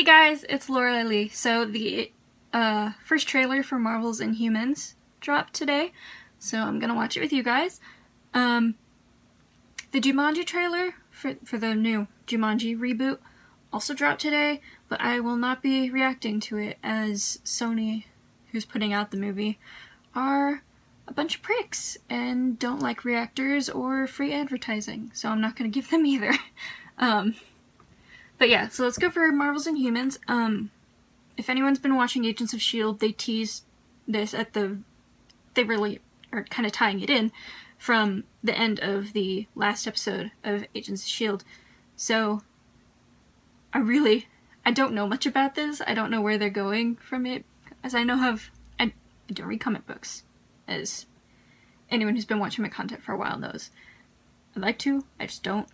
Hey guys, it's Laurelei Lee. So the first trailer for Marvel's Inhumans dropped today, so I'm gonna watch it with you guys. The Jumanji trailer for the new Jumanji reboot also dropped today, but I will not be reacting to it as Sony, who's putting out the movie, are a bunch of pricks and don't like reactors or free advertising, so I'm not gonna give them either. But yeah, so let's go for Marvel's Inhumans. If anyone's been watching Agents of S.H.I.E.L.D., they teased this at the... They really are kind of tying it in from the end of the last episode of Agents of S.H.I.E.L.D. So, I don't know much about this. I don't know where they're going from it, as I know of... I don't read comic books, as anyone who's been watching my content for a while knows. I'd like to, I just don't.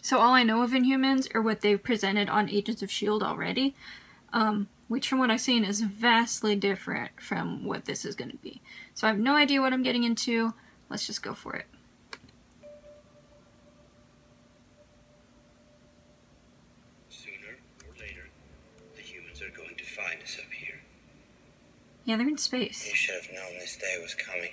So all I know of Inhumans are what they've presented on Agents of S.H.I.E.L.D. already, which from what I've seen is vastly different from what this is going to be. So I have no idea what I'm getting into. Let's just go for it. Sooner or later, the humans are going to find us up here. Yeah, they're in space. You should have known this day was coming.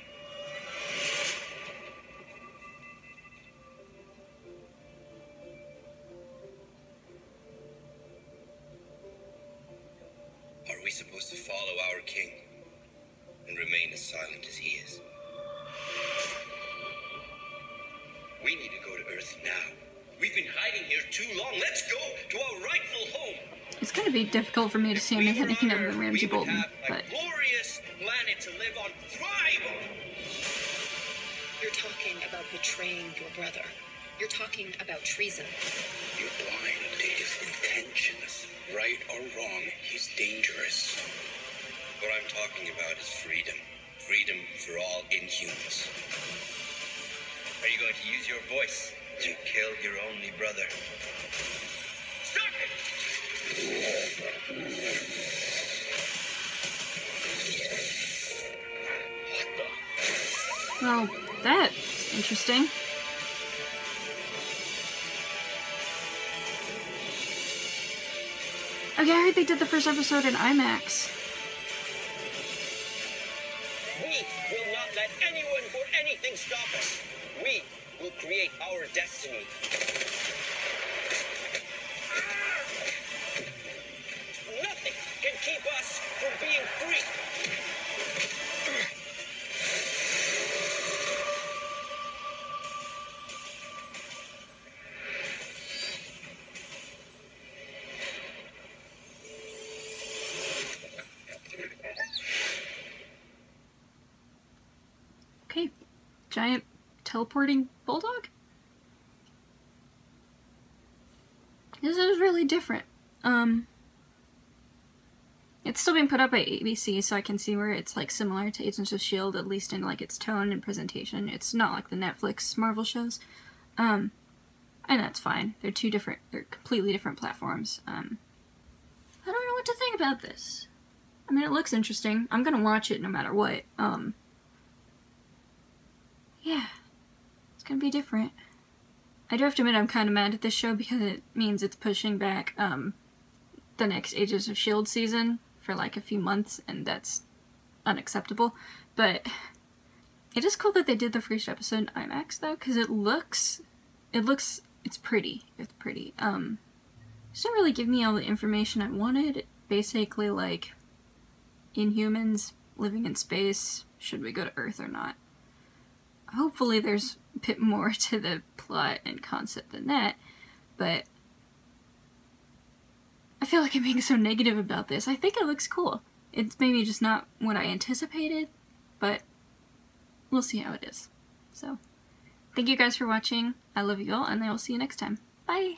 Are we supposed to follow our king and remain as silent as he is? We need to go to Earth now. We've been hiding here too long. Let's go to our rightful home. It's going to be difficult for me to see him anything other than Ramsay Bolton, but a glorious planet to live on, thrive on. You're talking about betraying your brother. You're talking about treason. You're blind to his intentions. Right or wrong, he's dangerous. What I'm talking about is freedom. Freedom for all Inhumans. Are you going to use your voice to kill your only brother? Stop it! Well, that's interesting. Okay, I heard they did the first episode in IMAX. We will not let anyone or anything stop us. We will create our destiny. Nothing can keep us from being giant teleporting bulldog? This is really different. It's still being put up by ABC, so I can see where it's like similar to Agents of S.H.I.E.L.D., at least in like its tone and presentation. It's not like the Netflix Marvel shows. And that's fine. They're completely different platforms. I don't know what to think about this. I mean, it looks interesting. I'm gonna watch it no matter what. Yeah, it's gonna be different. I do have to admit I'm kind of mad at this show because it means it's pushing back the next Agents of S.H.I.E.L.D. season for like a few months, and that's unacceptable. But it is cool that they did the first episode in IMAX though, because it's pretty. It's pretty. It doesn't really give me all the information I wanted. It basically like Inhumans living in space, should we go to Earth or not? Hopefully there's a bit more to the plot and concept than that, but I feel like I'm being so negative about this. I think it looks cool. It's maybe just not what I anticipated, but we'll see how it is. So, thank you guys for watching. I love you all, and I will see you next time. Bye!